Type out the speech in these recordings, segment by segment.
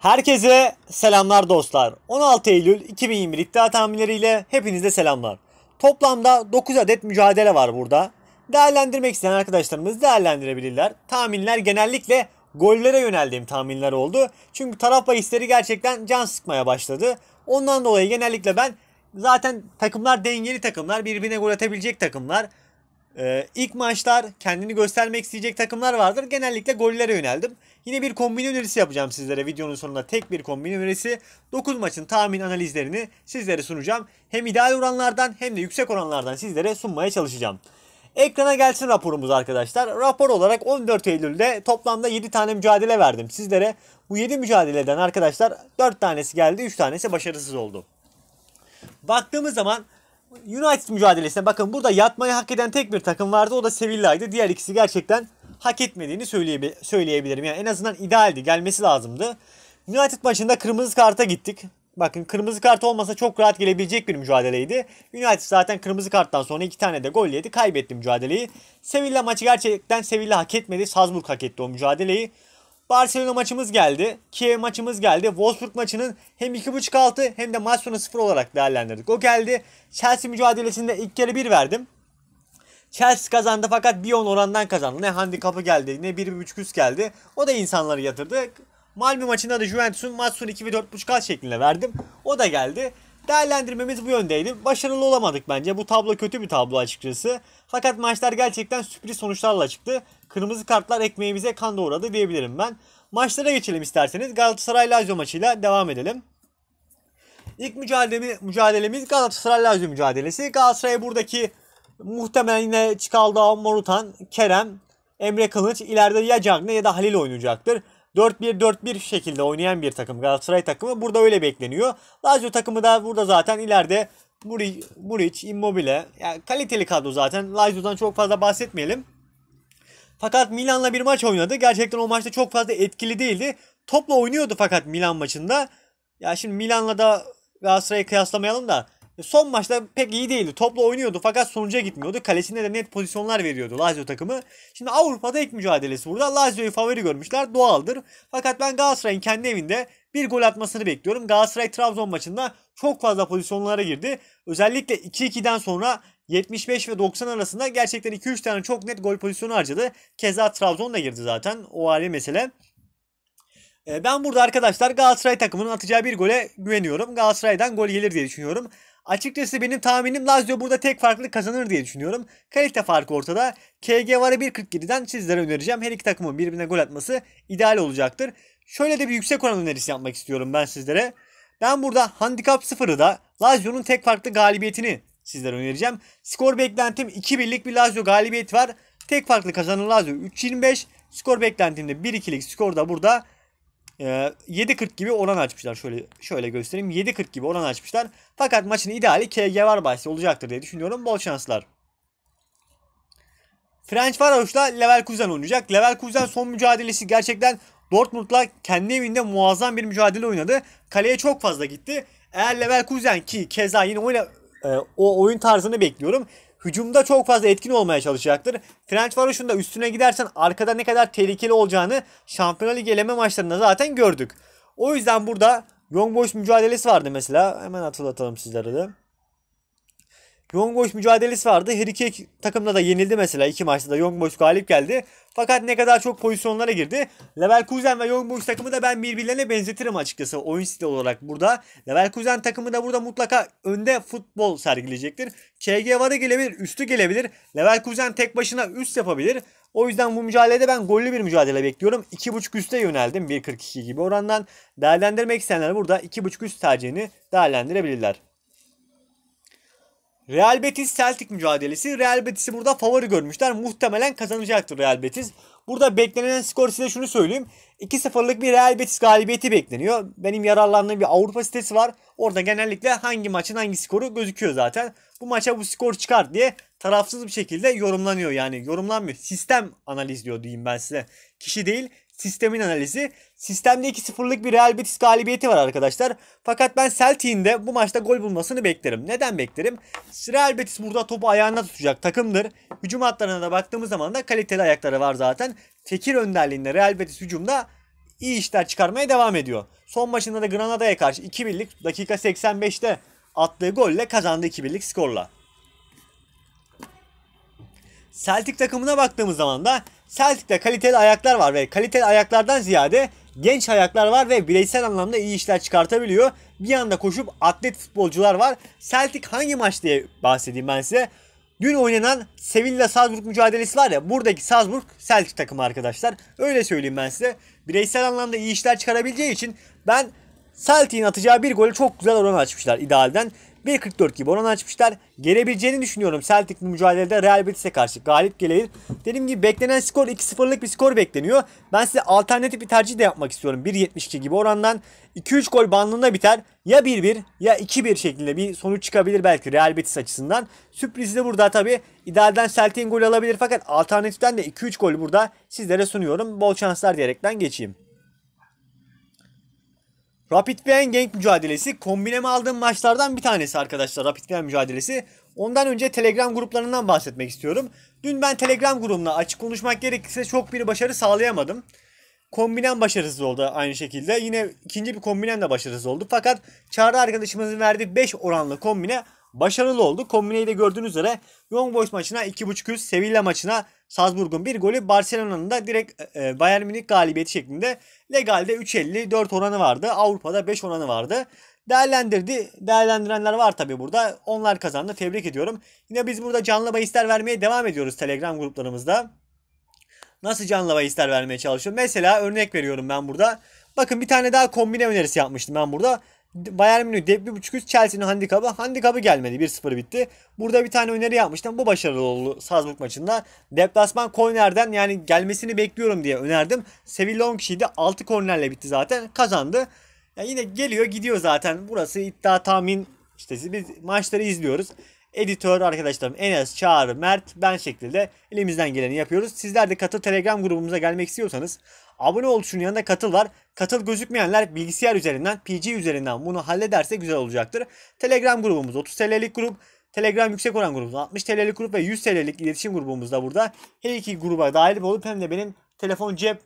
Herkese selamlar dostlar. 16 Eylül 2021 iddia tahminleriyle hepinize selamlar. Toplamda 9 adet mücadele var burada. Değerlendirmek isteyen arkadaşlarımız değerlendirebilirler. Tahminler genellikle gollere yöneldiğim tahminler oldu. Çünkü taraf bahisleri gerçekten can sıkmaya başladı. Ondan dolayı genellikle ben zaten takımlar dengeli takımlar, birbirine gol atabilecek takımlar. İlk maçlar kendini göstermek isteyecek takımlar vardır. Genellikle gollere yöneldim. Yine bir kombin önerisi yapacağım sizlere. Videonun sonunda tek bir kombin önerisi. 9 maçın tahmin analizlerini sizlere sunacağım. Hem ideal oranlardan hem de yüksek oranlardan sizlere sunmaya çalışacağım. Ekrana gelsin raporumuz arkadaşlar. Rapor olarak 14 Eylül'de toplamda 7 tane mücadele verdim sizlere. Bu 7 mücadeleden arkadaşlar 4 tanesi geldi, 3 tanesi başarısız oldu. Baktığımız zaman United mücadelesine bakın, burada yatmayı hak eden tek bir takım vardı, o da Sevilla'ydı. Diğer ikisi gerçekten hak etmediğini söyleyebilirim. Yani en azından idealdi, gelmesi lazımdı. United maçında kırmızı karta gittik. Bakın kırmızı kart olmasa çok rahat gelebilecek bir mücadeleydi. United zaten kırmızı karttan sonra 2 tane de gol yedi, kaybetti mücadeleyi. Sevilla maçı gerçekten Sevilla hak etmedi, Salzburg hak etti o mücadeleyi. Barcelona maçımız geldi, Kiev maçımız geldi. Wolfsburg maçının hem 2.5 altı hem de maç sonu 0 olarak değerlendirdik. O geldi. Chelsea mücadelesinde ilk kere 1 verdim. Chelsea kazandı fakat 1.10 orandan kazandı. Ne handikapı geldi ne 1.5 üst geldi. O da insanları yatırdı. Malmö maçında da Juventus'un maç sonu 2 ve 4.5 alt şeklinde verdim. O da geldi. Değerlendirmemiz bu yöndeydi. Başarılı olamadık bence. Bu tablo kötü bir tablo açıkçası. Fakat maçlar gerçekten sürpriz sonuçlarla çıktı. Kırmızı kartlar ekmeğimize kan doğradı diyebilirim ben. Maçlara geçelim isterseniz. Galatasaray-Lazio maçıyla devam edelim. İlk mücadelemiz Galatasaray-Lazio mücadelesi. Galatasaray buradaki muhtemelen yine Çikaldao, Morutan, Kerem, Emre Kılıç, ileride ya Cagne ya da Halil oynayacaktır. 4-1-4-1 şekilde oynayan bir takım Galatasaray takımı, burada öyle bekleniyor. Lazio takımı da burada zaten ileride Buric, Immobile, yani kaliteli kadro zaten. Lazio'dan çok fazla bahsetmeyelim. Fakat Milan'la bir maç oynadı. Gerçekten o maçta çok fazla etkili değildi. Topla oynuyordu fakat Milan maçında. Ya şimdi Milan'la da Galatasaray'ı kıyaslamayalım da. Son maçta pek iyi değildi. Topla oynuyordu fakat sonuca gitmiyordu. Kalesine de net pozisyonlar veriyordu Lazio takımı. Şimdi Avrupa'da ilk mücadelesi burada. Lazio'yu favori görmüşler. Doğaldır. Fakat ben Galatasaray'ın kendi evinde bir gol atmasını bekliyorum. Galatasaray-Trabzon maçında çok fazla pozisyonlara girdi. Özellikle 2-2'den sonra 75 ve 90 arasında gerçekten 2-3 tane çok net gol pozisyonu harcadı. Keza Trabzon da girdi zaten. O ayrı mesele. Ben burada arkadaşlar Galatasaray takımının atacağı bir gole güveniyorum. Galatasaray'dan gol gelir diye düşünüyorum. Açıkçası benim tahminim Lazio burada tek farklı kazanır diye düşünüyorum. Kalite farkı ortada. KG varı 1.47'den sizlere önereceğim. Her iki takımın birbirine gol atması ideal olacaktır. Şöyle de bir yüksek oran önerisi yapmak istiyorum ben sizlere. Ben burada handikap 0'ı da Lazio'nun tek farklı galibiyetini sizlere önereceğim. Skor beklentim 2-1'lik bir Lazio galibiyeti var. Tek farklı kazanan Lazio 3.25. Skor beklentimde 1-2'lik skorda burada 7.40 gibi oran açmışlar. Şöyle göstereyim. 7.40 gibi oran açmışlar. Fakat maçın ideali KG var bahsi olacaktır diye düşünüyorum. Bol şanslar. French Varoş'la Leverkusen oynayacak. Leverkusen son mücadelesi gerçekten Dortmund'la kendi evinde muazzam bir mücadele oynadı. Kaleye çok fazla gitti. Eğer Leverkusen ki keza yine o oyun tarzını bekliyorum. Hücumda çok fazla etkin olmaya çalışacaktır. French Varoş'un da üstüne gidersen arkada ne kadar tehlikeli olacağını Şampiyonlar Ligi eleme maçlarında zaten gördük. O yüzden burada Young Boys mücadelesi vardı mesela. Hemen hatırlatalım sizlere de. Young Boys mücadelesi vardı. Her iki takımda da yenildi mesela. 2 maçta da Young Boys galip geldi. Fakat ne kadar çok pozisyonlara girdi. Leverkusen ve Young Boys takımı da ben birbirlerine benzetirim açıkçası oyun stili olarak burada. Leverkusen takımı da burada mutlaka önde futbol sergileyecektir. KG varı gelebilir, üstü gelebilir. Leverkusen tek başına üst yapabilir. O yüzden bu mücadelede ben gollü bir mücadele bekliyorum. 2.5 üste yöneldim 1.42 gibi orandan. Değerlendirmek isteyenler burada 2.5 üst tercihini değerlendirebilirler. Real Betis-Celtic mücadelesi. Real Betis'i burada favori görmüşler. Muhtemelen kazanacaktır Real Betis. Burada beklenen skor size şunu söyleyeyim. 2-0'lık bir Real Betis galibiyeti bekleniyor. Benim yararlandığım bir Avrupa sitesi var. Orada genellikle hangi maçın hangi skoru gözüküyor zaten. Bu maça bu skor çıkar diye tarafsız bir şekilde yorumlanıyor. Yani yorumlanmıyor. Sistem analizliyor diyeyim ben size. Kişi değil. Sistemin analizi. Sistemde 2-0'lık bir Real Betis galibiyeti var arkadaşlar. Fakat ben Celtic'in de bu maçta gol bulmasını beklerim. Neden beklerim? Real Betis burada topu ayağına tutacak takımdır. Hücum hatlarına da baktığımız zaman da kaliteli ayakları var zaten. Fekir önderliğinde Real Betis hücumda iyi işler çıkarmaya devam ediyor. Son maçında da Granada'ya karşı 2-1'lik dakika 85'te attığı golle kazandı 2-1'lik skorla. Celtic takımına baktığımız zaman da Celtic'te kaliteli ayaklar var ve kaliteli ayaklardan ziyade genç ayaklar var ve bireysel anlamda iyi işler çıkartabiliyor. Bir yanda koşup atlet futbolcular var. Celtic hangi maç diye bahsedeyim ben size. Dün oynanan Sevilla-Salzburg mücadelesi var ya, buradaki Salzburg Celtic takımı arkadaşlar. Öyle söyleyeyim ben size. Bireysel anlamda iyi işler çıkarabileceği için ben Celtic'in atacağı bir golü çok güzel oran açmışlar idealden. 1.44 gibi oran açmışlar. Gelebileceğini düşünüyorum Celtic mücadelede Real Betis'e karşı galip gelir. Dediğim gibi beklenen skor 2-0'lık bir skor bekleniyor. Ben size alternatif bir tercih de yapmak istiyorum. 1.72 gibi orandan 2-3 gol bandında biter. Ya 1-1 ya 2-1 şeklinde bir sonuç çıkabilir belki Real Betis açısından. Sürpriz de burada tabi. İdealden Celtic'in gol alabilir fakat alternatiften de 2-3 gol burada sizlere sunuyorum. Bol şanslar diyerekten geçeyim. Rapid Wien Genk mücadelesi kombineme aldığım maçlardan bir tanesi arkadaşlar. Rapid Wien mücadelesi. Ondan önce Telegram gruplarından bahsetmek istiyorum. Dün ben Telegram grubuna açık konuşmak gerekirse çok bir başarı sağlayamadım. Kombinem başarısız oldu aynı şekilde. Yine ikinci bir kombinem de başarısız oldu. Fakat Çağrı arkadaşımızın verdiği 5 oranlı kombine başarılı oldu. Kombineyi de gördüğünüz üzere Young Boys maçına 2.5 üst, Sevilla maçına Salzburg'un bir golü, Barcelona'nın da direkt Bayern Münih galibiyeti şeklinde legalde 3.54 oranı vardı. Avrupa'da 5 oranı vardı. Değerlendirenler var tabi burada. Onlar kazandı. Tebrik ediyorum. Yine biz burada canlı bahisler vermeye devam ediyoruz Telegram gruplarımızda. Nasıl canlı bahisler vermeye çalışıyorum? Mesela örnek veriyorum ben burada. Bakın bir tane daha kombine önerisi yapmıştım ben burada. Bayern Münih dep 1.5 üst, Chelsea'nin handikabı gelmedi, 1-0 bitti. Burada bir tane öneri yapmıştım, bu başarılı oldu Salzburg maçında. Deplasman kornerden, yani gelmesini bekliyorum diye önerdim. Sevilla 10 kişiydi, 6 kornerle bitti zaten, kazandı. Yani yine geliyor gidiyor zaten, burası iddia tahmin işte, biz maçları izliyoruz. Editör arkadaşlarım Enes, Çağrı, Mert, ben şeklinde elimizden geleni yapıyoruz. Sizler de katıl Telegram grubumuza gelmek istiyorsanız abone ol tuşunun yanında katıl var. Katıl gözükmeyenler bilgisayar üzerinden, PC üzerinden bunu hallederse güzel olacaktır. Telegram grubumuz 30 TL'lik grup. Telegram yüksek oran grubumuz 60 TL'lik grup ve 100 TL'lik iletişim grubumuz da burada. Her iki gruba dahil olup hem de benim telefon cep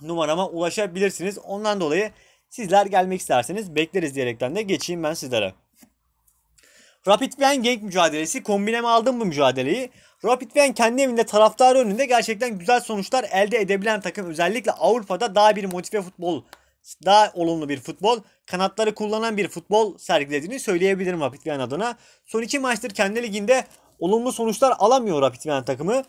numarama ulaşabilirsiniz. Ondan dolayı sizler gelmek isterseniz bekleriz diyerekten de geçeyim ben sizlere. Rapid Wien Genk mücadelesi, kombineme aldım bu mücadeleyi. Rapid Wien kendi evinde taraftarı önünde gerçekten güzel sonuçlar elde edebilen takım. Özellikle Avrupa'da daha bir motive futbol, daha olumlu bir futbol, kanatları kullanan bir futbol sergilediğini söyleyebilirim Rapid Wien adına. Son 2 maçtır kendi liginde olumlu sonuçlar alamıyor Rapid Wien takımı.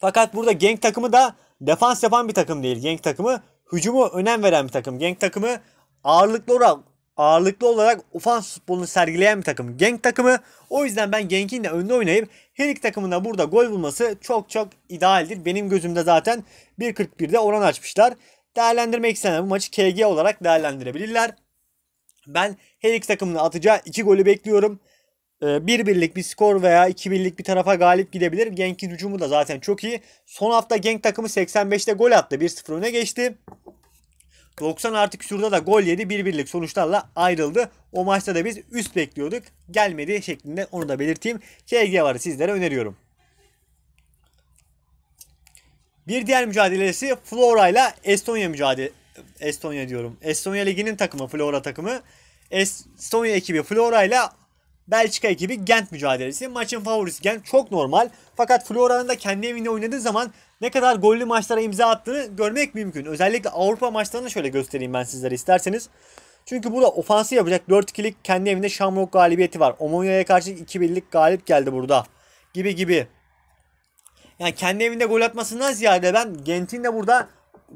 Fakat burada Genk takımı da defans yapan bir takım değil. Genk takımı hücumu önem veren bir takım. Genk takımı ağırlıklı olarak ofans futbolunu sergileyen bir takım Genk takımı. O yüzden ben Genk'in de önde oynayıp her iki takımın da burada gol bulması çok idealdir. Benim gözümde zaten 1.41'de oran açmışlar. Değerlendirmek isteyenler bu maçı KG olarak değerlendirebilirler. Ben her iki takımın atacağı 2 golü bekliyorum. 1-1'lik bir skor veya 2-1'lik bir tarafa galip gidebilir. Genk'in hücumu da zaten çok iyi. Son hafta Genk takımı 85'te gol attı. 1-0 öne geçti. 90 artı küsurda da gol yedi, 1-1'lik sonuçlarla ayrıldı. O maçta da biz üst bekliyorduk, gelmedi şeklinde, onu da belirteyim. KG varı sizlere öneriyorum. Bir diğer mücadelesi Flora ile Estonya liginin takımı Flora takımı. Estonya ekibi Flora ile Belçika ekibi Gent mücadelesi. Maçın favorisi Gent, çok normal. Fakat Flora'nın da kendi evinde oynadığı zaman ne kadar gollü maçlara imza attığını görmek mümkün. Özellikle Avrupa maçlarını şöyle göstereyim ben sizlere isterseniz. Çünkü burada ofansı yapacak 4-2'lik kendi evinde Shamrock galibiyeti var. Omonya'ya karşı 2-1'lik galip geldi burada. Gibi. Yani kendi evinde gol atmasından ziyade ben Gent'in de burada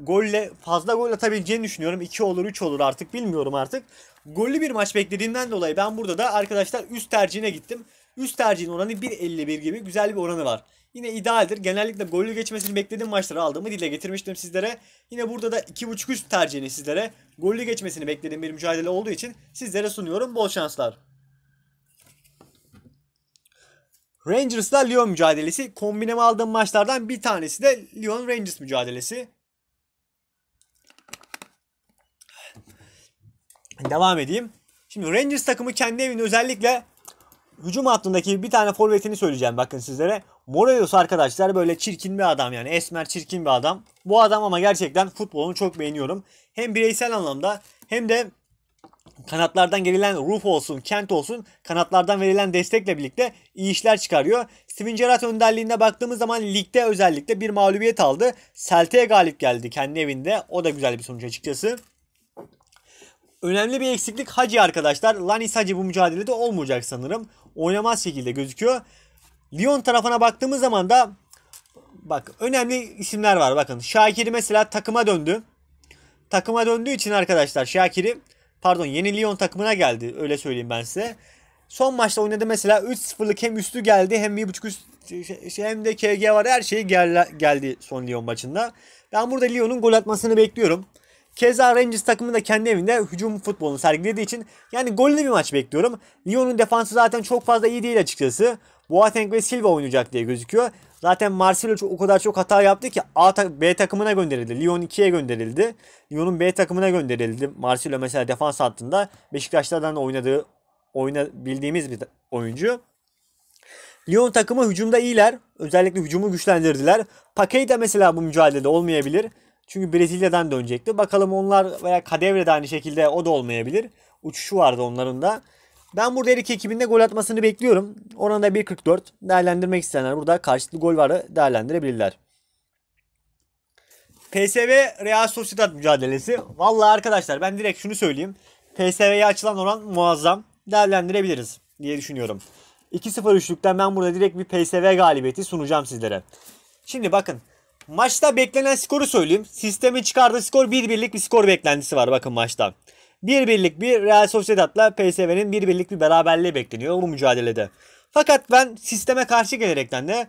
golle, fazla gol atabileceğini düşünüyorum. 2 olur 3 olur artık bilmiyorum artık. Gollü bir maç beklediğimden dolayı ben burada da arkadaşlar üst tercihine gittim. Üst tercihin oranı 1.51 gibi güzel bir oranı var. Yine idealdir. Genellikle gollü geçmesini beklediğim maçları aldığımı dile getirmiştim sizlere. Yine burada da 2.5 üst tercihini sizlere, gollü geçmesini beklediğim bir mücadele olduğu için sizlere sunuyorum. Bol şanslar. Rangers'la Lyon mücadelesi. Kombineme aldığım maçlardan bir tanesi de Lyon Rangers mücadelesi. Devam edeyim. Şimdi Rangers takımı kendi evinde özellikle hücum hattındaki bir tane forvetini söyleyeceğim bakın sizlere. Morales arkadaşlar böyle çirkin bir adam, yani esmer çirkin bir adam. Bu adam ama gerçekten futbolunu çok beğeniyorum. Hem bireysel anlamda hem de kanatlardan gerilen Roof olsun, Kent olsun, kanatlardan verilen destekle birlikte iyi işler çıkarıyor. Swingerat önderliğine baktığımız zaman ligde özellikle bir mağlubiyet aldı. Celta'ya galip geldi kendi evinde. O da güzel bir sonuç açıkçası. Önemli bir eksiklik Hacı arkadaşlar. Lanis Hacı bu mücadelede olmayacak sanırım. Oynamaz şekilde gözüküyor. Lyon tarafına baktığımız zaman da bak önemli isimler var. Bakın Şakir mesela takıma döndü. Takıma döndüğü için arkadaşlar Şakir'i yeni Lyon takımına geldi. Öyle söyleyeyim ben size. Son maçta oynadı mesela 3-0'lık hem üstü geldi hem 1.5 üst hem de KG var, her şey geldi son Lyon maçında. Ben burada Lyon'un gol atmasını bekliyorum. Keza Rangers takımı da kendi evinde hücum futbolunu sergilediği için yani gollü bir maç bekliyorum. Lyon'un defansı zaten çok fazla iyi değil açıkçası. Boateng ve Silva oynayacak diye gözüküyor. Zaten Marcelo o kadar çok hata yaptı ki B takımına gönderildi. Lyon 2'ye gönderildi. Lyon'un B takımına gönderildi. Marcelo mesela defans hattında Beşiktaşlardan oynadığı, oynayabildiğimiz bir oyuncu. Lyon takımı hücumda iyiler. Özellikle hücumu güçlendirdiler. Pakey de mesela bu mücadelede olmayabilir. Çünkü Brezilya'dan dönecekti. Bakalım onlar veya Kadevre'de aynı şekilde, o da olmayabilir. Uçuşu vardı onların da. Ben burada her iki ekibinde gol atmasını bekliyorum. Oranda 1.44. Değerlendirmek isteyenler burada karşılıklı gol varı değerlendirebilirler. PSV Real Sociedad mücadelesi. Vallahi arkadaşlar ben direkt şunu söyleyeyim. PSV'ye açılan oran muazzam. Değerlendirebiliriz diye düşünüyorum. 2-0-3'lükten ben burada direkt bir PSV galibiyeti sunacağım sizlere. Şimdi bakın. Maçta beklenen skoru söyleyeyim. Sistemin çıkardığı skor 1-1'lik bir skor beklentisi var bakın maçta. 1-1'lik bir Real Sociedad'la PSV'nin 1-1'lik bir beraberliği bekleniyor bu mücadelede. Fakat ben sisteme karşı gelerekten de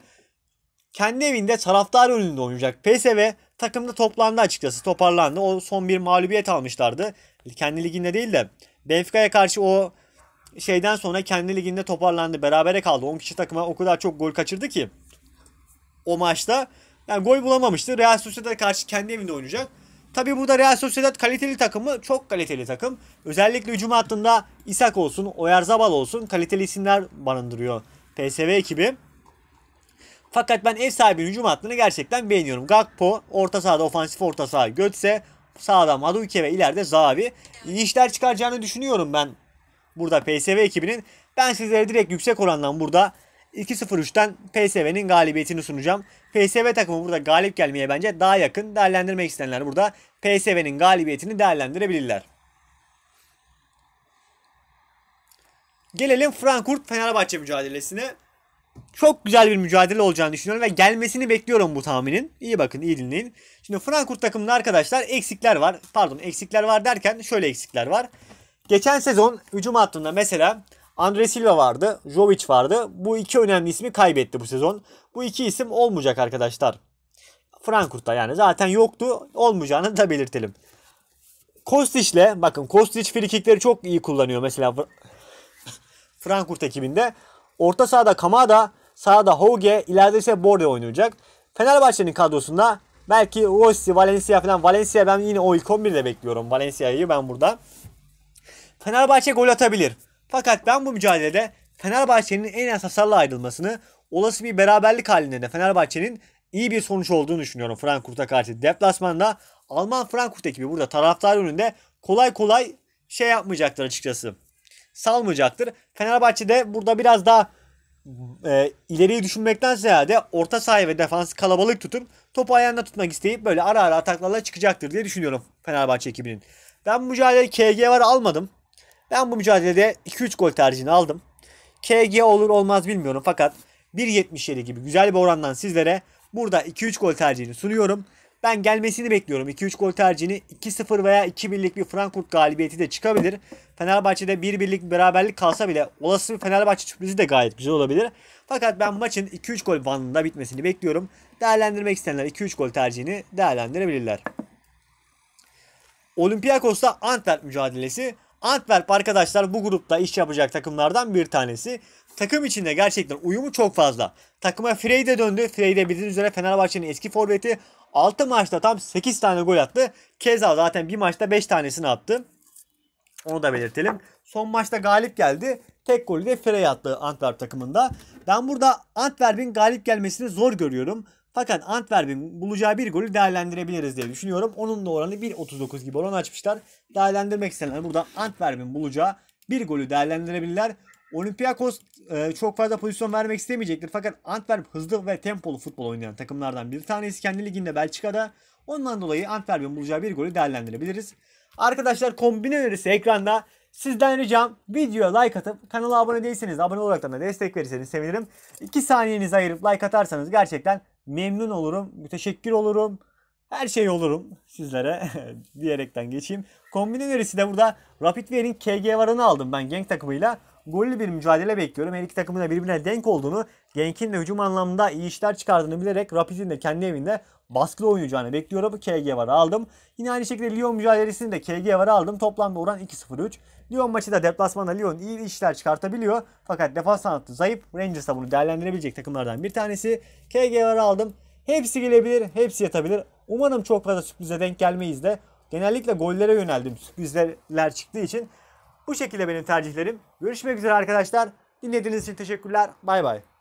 kendi evinde taraftar önünde oynayacak PSV takımda toplandı açıkçası, toparlandı. O son bir mağlubiyet almışlardı. Kendi liginde değil de Benfica'ya karşı o şeyden sonra kendi liginde toparlandı. Berabere kaldı. 10 kişi takıma o kadar çok gol kaçırdı ki o maçta. Yani gol bulamamıştı. Real Sociedad'a karşı kendi evinde oynayacak. Tabi burada Real Sociedad kaliteli takımı, çok kaliteli takım. Özellikle hücum hattında Isak olsun, Oyarzabal olsun kaliteli isimler barındırıyor PSV ekibi. Fakat ben ev sahibinin hücum hattını gerçekten beğeniyorum. Gakpo, orta sahada ofansif orta saha Götze, sağda Maduike ve ileride Zavi. İyi işler çıkaracağını düşünüyorum ben burada PSV ekibinin. Ben sizlere direkt yüksek orandan burada 2-0-3'ten PSV'nin galibiyetini sunacağım. PSV takımı burada galip gelmeye bence daha yakın. Değerlendirmek isteyenler burada PSV'nin galibiyetini değerlendirebilirler. Gelelim Frankfurt-Fenerbahçe mücadelesine. Çok güzel bir mücadele olacağını düşünüyorum ve gelmesini bekliyorum bu tahminin. İyi bakın, iyi dinleyin. Şimdi Frankfurt takımında arkadaşlar eksikler var. Pardon, eksikler var derken şöyle eksikler var. Geçen sezon hücum hattında mesela Andre Silva vardı, Jovic vardı. Bu iki önemli ismi kaybetti bu sezon. Bu iki isim olmayacak arkadaşlar. Frankfurt'ta yani zaten yoktu, olmayacağını da belirtelim. Kostić'le, bakın Kostić free kickleri çok iyi kullanıyor mesela Frankfurt ekibinde. Orta sahada Kamada, sağda Hauge, ileride ise Borde oynayacak. Fenerbahçe'nin kadrosunda belki Rossi, Valencia falan. Valencia ben yine o ilk 11'de bekliyorum. Valencia'yı ben burada. Fenerbahçe gol atabilir. Fakat ben bu mücadelede Fenerbahçe'nin en az hasarla ayrılmasını, olası bir beraberlik halinde de Fenerbahçe'nin iyi bir sonuç olduğunu düşünüyorum Frankfurt'a karşı deplasmanda. Alman Frankfurt ekibi burada taraftar önünde kolay kolay şey yapmayacaktır açıkçası. Salmayacaktır. Fenerbahçe de burada biraz daha ileriyi düşünmekten ziyade orta sahaya ve defansı kalabalık tutup topu ayağında tutmak isteyip böyle ara ara ataklarla çıkacaktır diye düşünüyorum Fenerbahçe ekibinin. Ben bu mücadeleyi KG var almadım. Ben bu mücadelede 2-3 gol tercihini aldım. KG olur olmaz bilmiyorum fakat 1.77 gibi güzel bir orandan sizlere burada 2-3 gol tercihini sunuyorum. Ben gelmesini bekliyorum. 2-3 gol tercihini 2-0 veya 2-1'lik bir Frankfurt galibiyeti de çıkabilir. Fenerbahçe'de 1-1'lik bir beraberlik kalsa bile olası bir Fenerbahçe sürprizi de gayet güzel olabilir. Fakat ben maçın 2-3 gol bandında bitmesini bekliyorum. Değerlendirmek isteyenler 2-3 gol tercihini değerlendirebilirler. Olympiakos'la Antwerp mücadelesi. Antwerp arkadaşlar bu grupta iş yapacak takımlardan bir tanesi. Takım içinde gerçekten uyumu çok fazla. Takıma Frey de döndü. Frey de bildiğiniz üzere Fenerbahçe'nin eski forveti. 6 maçta tam 8 tane gol attı. Keza zaten bir maçta 5 tanesini attı. Onu da belirtelim. Son maçta galip geldi. Tek golü de Frey attı Antwerp takımında. Ben burada Antwerp'in galip gelmesini zor görüyorum. Fakat Antwerp'in bulacağı bir golü değerlendirebiliriz diye düşünüyorum. Onun da oranı 1.39 gibi oran açmışlar. Değerlendirmek isteyenler burada Antwerp'in bulacağı bir golü değerlendirebilirler. Olympiakos çok fazla pozisyon vermek istemeyecektir. Fakat Antwerp hızlı ve tempolu futbol oynayan takımlardan bir tanesi. Kendi liginde Belçika'da. Ondan dolayı Antwerp'in bulacağı bir golü değerlendirebiliriz. Arkadaşlar kombine önerisi ekranda. Sizden ricam videoya like atıp kanala abone değilseniz abone olarak da destek verirseniz sevinirim. 2 saniyenizi ayırıp like atarsanız gerçekten memnun olurum. Müteşekkir olurum. Her şey olurum sizlere diyerekten geçeyim. Kombine önerisi de burada Rapid Wien'in KG Varan'ı aldım ben Genk takımıyla. Gollü bir mücadele bekliyorum. Her iki takımın da birbirine denk olduğunu, Genk'in de hücum anlamında iyi işler çıkardığını bilerek Rapid'in de kendi evinde baskılı oynayacağını bekliyorum. KG var aldım. Yine aynı şekilde Lyon mücadelesini de KG var aldım. Toplamda oran 2-0-3. Lyon maçı da deplasmanda Lyon iyi işler çıkartabiliyor. Fakat defans sanatı zayıf. Rangers'a bunu değerlendirebilecek takımlardan bir tanesi. KG var aldım. Hepsi gelebilir, hepsi yatabilir. Umarım çok fazla sürprize denk gelmeyiz de. Genellikle gollere yöneldim sürprizler çıktığı için. Bu şekilde benim tercihlerim. Görüşmek üzere arkadaşlar. Dinlediğiniz için teşekkürler. Bay bay.